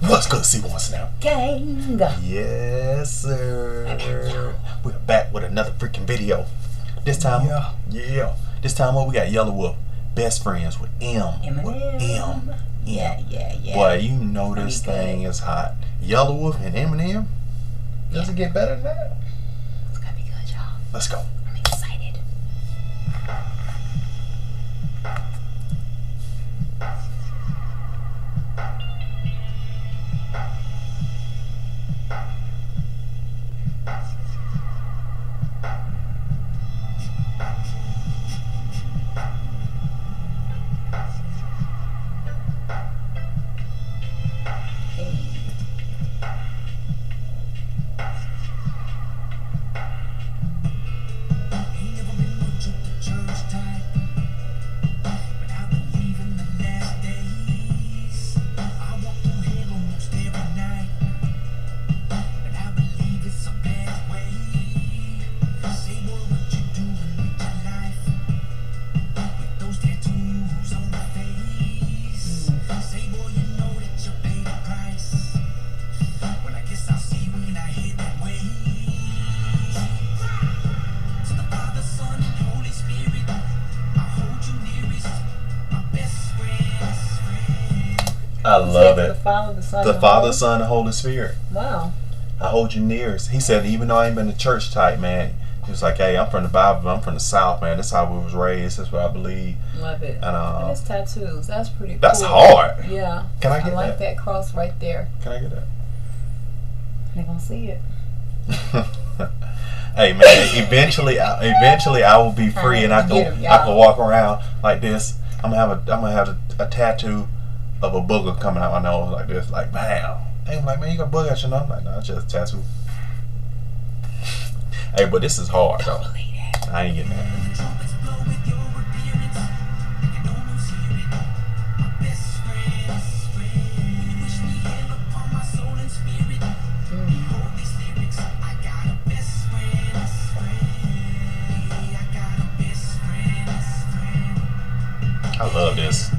Let's go see once now. Gang. Yes, sir. We're back with another freaking video. This time, This time, we got Yelawolf, Best Friends with Eminem. Yeah. Boy, you know this thing is hot. Yelawolf and Eminem. Does it get better than that? It's gonna be good, y'all. Let's go. I'm excited. I love it. The Father, Son, and Holy Spirit. Wow. I hold you nearest. He said, even though I ain't been to church type, man, he was like, hey, I'm from the Bible. I'm from the South, man. That's how we was raised. That's what I believe. Love it. And his tattoos. That's pretty cool. That's hard. Yeah. Can I get that? I like that cross right there. Can I get that? They're going to see it. Hey, man, eventually I will be free and I can walk around like this. I'm going to have a tattoo of a booger coming out my nose like this, like bam. They like, man, you got booger at your nose? I'm like, nah, it's just a tattoo. Hey, but this is hard though. I ain't getting that. I love this.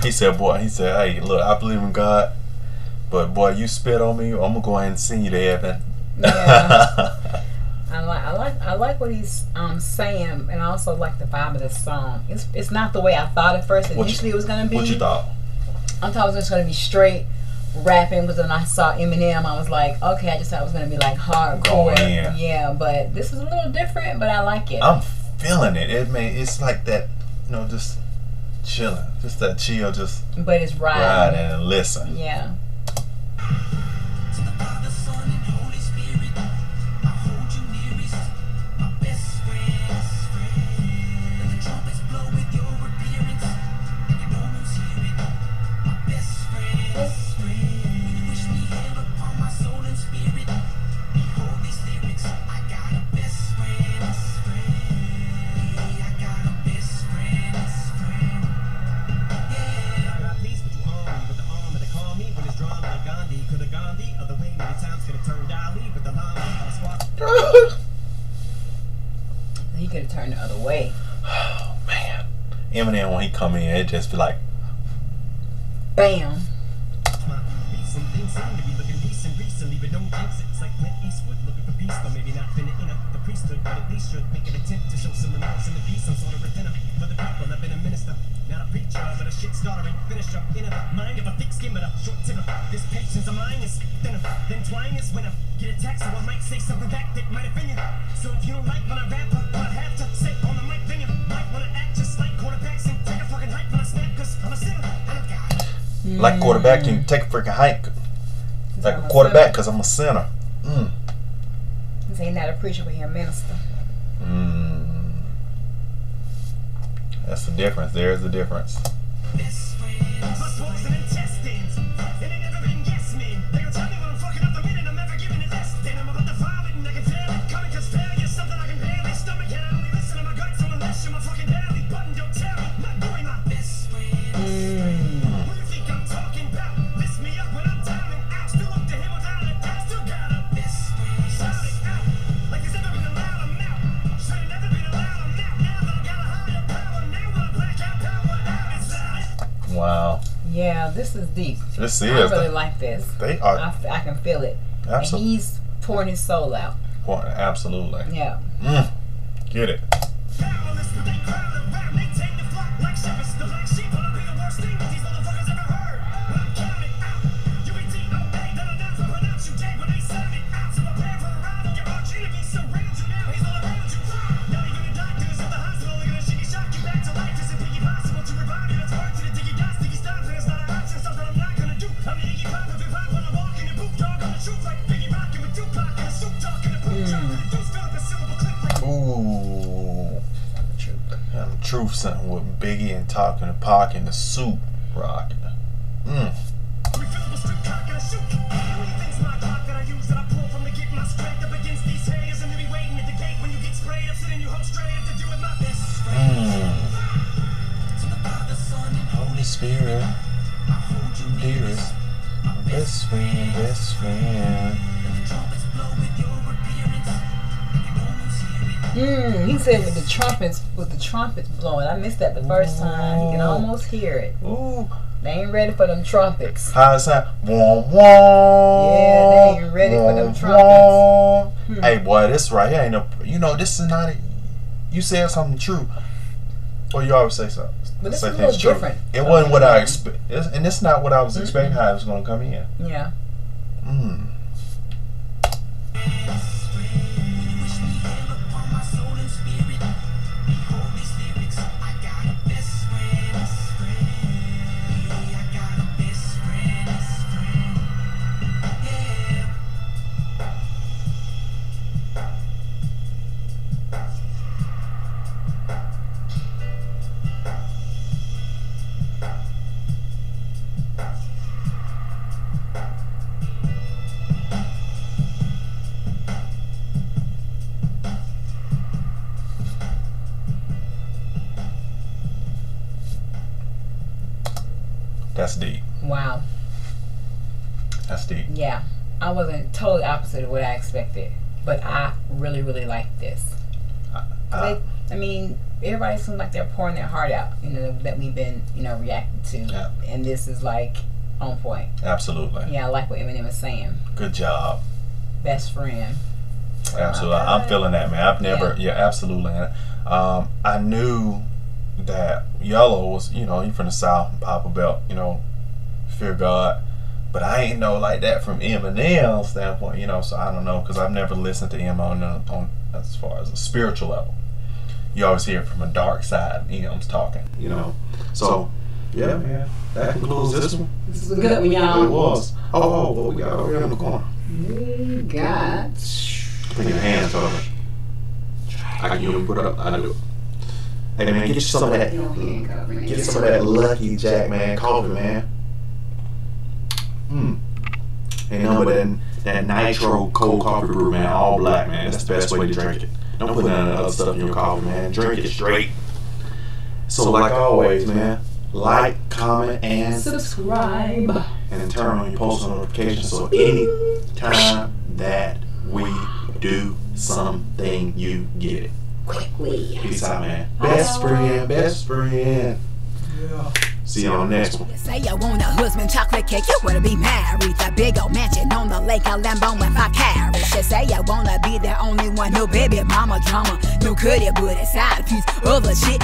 He said, boy, he said, hey, look, I believe in God, but boy, you spit on me, I'm going to go ahead and send you to heaven. Yeah. I like what he's saying, and I also like the vibe of this song. It's not the way I thought at first. Initially, it was going to be. What you thought? I thought it was just going to be straight rapping, because when I saw Eminem, I was like, okay, I just thought it was going to be like hardcore. Yeah, but this is a little different, but I like it. I'm feeling it. It's like that, you know, just chilling, just that chill, just but it's riding and listen. Yeah. To the Father, Son, and Holy Spirit, I hold you nearest, my best friend. Let the trumpets blow with your appearance, and you don't lose hearing, my best friend. When you wish me hell upon my soul and spirit, behold these lyrics, I got a best friend. He could have turned the other way. Oh man, Eminem when he come in, it just be like, bam. Some things seem to be looking decent recently, but don't jinx it. It's like Clint Eastwood looking for peace, though maybe not finna in the priesthood, but at least should make an attempt to show some remorse in the peace. Some sort of redeemer for the people. I've been a minister, not a preacher, but a shit starter and finisher. In a mind of a thick skin, but a short temper. This patience of mine is thinner than twine is when I get attacked, so I might say something back that might offend you. So if you don't like when I rap, what I have to say on the mic, then you might want to act just like quarterbacks and take a fucking hype when I snap, cause I'm a sinner. Like quarterback, you take a freaking hike. Like a quarterback, because I'm a sinner. This ain't not a preacher, but he a minister. That's the difference. There's the difference. Best friends, my folks and intestines, and they never been yes men. They gonna tell me what I'm this is deep. This is. I really like this. They are. I can feel it. Absolutely. And he's pouring his soul out. Pouring, absolutely. Yeah. Mm. Get it. Truth something with Biggie and Talking to Pac and the Soup rocking. Mm. Holy Spirit, I hold you dearest, my best friend, best friend. He said with the trumpets blowing. I missed that the first time. You can almost hear it. Ooh. They ain't ready for them trumpets. How's that? Yeah, they ain't ready for them trumpets. Hey boy, this right here ain't no, you know, this is not a, you said something true. Or you always say something. But this is a little different. It wasn't what I expect, and it's not what I was expecting how it was gonna come in. Yeah. Mm. That's deep. Wow. That's deep. Yeah. I wasn't totally opposite of what I expected, but I really, really like this. I mean, everybody seems like they're pouring their heart out, you know, that we've been, you know, reacting to. Yeah. And this is like on point. Absolutely. Yeah, I like what Eminem is saying. Good job. Best friend. Absolutely. I'm feeling that, man. I've never, yeah, absolutely. I knew that Yellow was, you know, he from the South, Papa Belt, you know, fear God, but I ain't know like that from Eminem standpoint, you know, so I don't know, because I've never listened to Eminem on as far as a spiritual level. You always hear from a dark side, Eminem's talking, you know, so yeah, man, that concludes this one. This is a good one, y'all. It was. Oh, what we got over here in the corner? We got. Put your hands over. I can even put up. I do it. Hey man, get you some of that. Get some of that Lucky Jack, man. Coffee, man. Mmm. Ain't nothing but that nitro cold coffee brew, man. All black, man. That's the best way to drink it. Don't put none of that other stuff in your coffee, man. Drink it straight. So like always, man, like, comment, and subscribe. And turn on your post notifications so any time that we do something, you get it. Quickly. Peace out, man. Best friend, best friend. Yeah. See you on the next one. You say you want a husband, chocolate cake, you wanna be married. A big old mansion on the lake, a Lambo with my carriage. You say you wanna be the only one, no baby mama drama. No cutie, but it's side piece of a shit.